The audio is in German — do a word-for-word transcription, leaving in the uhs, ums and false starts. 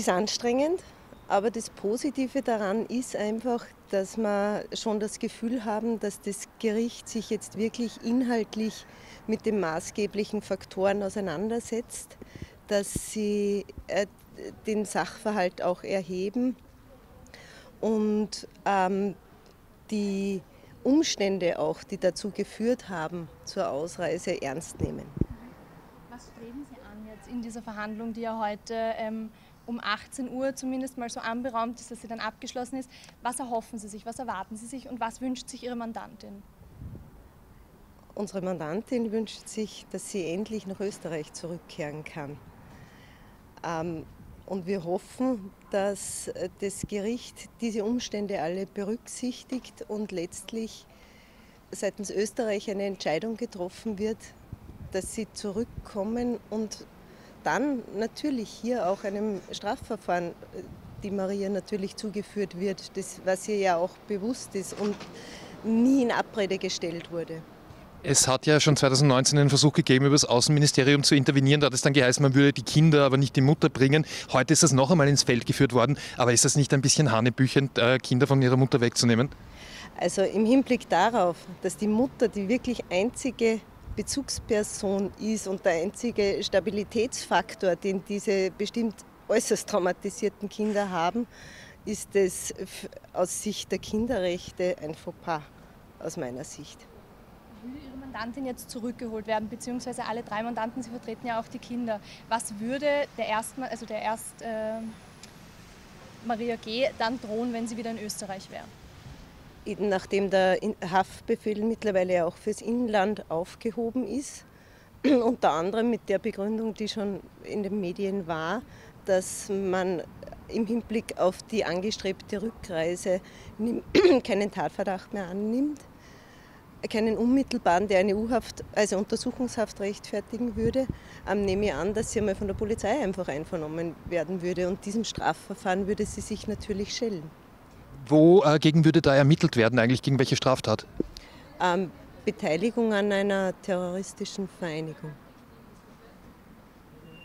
ist anstrengend, aber das Positive daran ist einfach, dass wir schon das Gefühl haben, dass das Gericht sich jetzt wirklich inhaltlich mit den maßgeblichen Faktoren auseinandersetzt, dass sie den Sachverhalt auch erheben und ähm, die Umstände auch, die dazu geführt haben, zur Ausreise ernst nehmen. Was streben Sie an jetzt in dieser Verhandlung, die ja heute ähm, um achtzehn Uhr zumindest mal so anberaumt ist, dass sie dann abgeschlossen ist? Was erhoffen Sie sich, was erwarten Sie sich und was wünscht sich Ihre Mandantin? Unsere Mandantin wünscht sich, dass sie endlich nach Österreich zurückkehren kann. Ähm, Und wir hoffen, dass das Gericht diese Umstände alle berücksichtigt und letztlich seitens Österreich eine Entscheidung getroffen wird, dass sie zurückkommen und dann natürlich hier auch einem Strafverfahren, die Maria natürlich zugeführt wird, das, was ihr ja auch bewusst ist und nie in Abrede gestellt wurde. Es hat ja schon zweitausendneunzehn einen Versuch gegeben, über das Außenministerium zu intervenieren. Da hat es dann geheißen, man würde die Kinder, aber nicht die Mutter bringen. Heute ist das noch einmal ins Feld geführt worden. Aber ist das nicht ein bisschen hanebüchend, Kinder von ihrer Mutter wegzunehmen? Also im Hinblick darauf, dass die Mutter die wirklich einzige Bezugsperson ist und der einzige Stabilitätsfaktor, den diese bestimmt äußerst traumatisierten Kinder haben, ist es aus Sicht der Kinderrechte ein Fauxpas aus meiner Sicht. Würde Ihre Mandantin jetzt zurückgeholt werden, beziehungsweise alle drei Mandanten, Sie vertreten ja auch die Kinder. Was würde der Erst, also der Erst äh, Maria G. dann drohen, wenn sie wieder in Österreich wäre? Nachdem der Haftbefehl mittlerweile auch fürs Inland aufgehoben ist, unter anderem mit der Begründung, die schon in den Medien war, dass man im Hinblick auf die angestrebte Rückreise keinen Tatverdacht mehr annimmt, keinen unmittelbaren, der eine U-Haft, also Untersuchungshaft rechtfertigen würde, nehme ich an, dass sie einmal von der Polizei einfach einvernommen werden würde und diesem Strafverfahren würde sie sich natürlich schellen. Wogegen würde da ermittelt werden eigentlich, gegen welche Straftat? Ähm, Beteiligung an einer terroristischen Vereinigung.